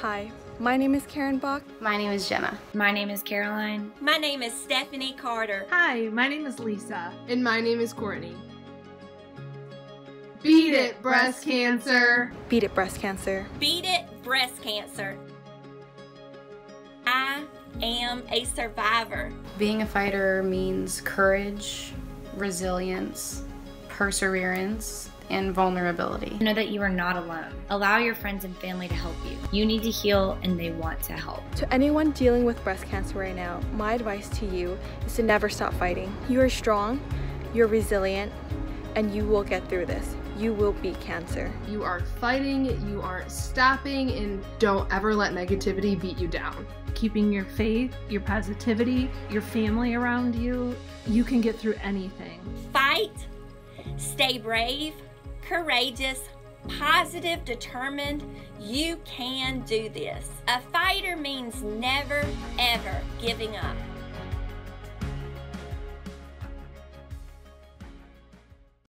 Hi, my name is Karen Bach. My name is Jenna. My name is Caroline. My name is Stephanie Carter. Hi, my name is Lisa. And my name is Courtney. Beat it, breast cancer. Beat it, breast cancer. Beat it, breast cancer. I am a survivor. Being a fighter means courage, resilience, perseverance, and vulnerability. Know that you are not alone. Allow your friends and family to help you. You need to heal and they want to help. To anyone dealing with breast cancer right now, my advice to you is to never stop fighting. You are strong, you're resilient, and you will get through this. You will beat cancer. You are fighting, you are stopping, and don't ever let negativity beat you down. Keeping your faith, your positivity, your family around you, you can get through anything. Fight, stay brave, courageous, positive, determined. You can do this. A fighter means never, ever giving up.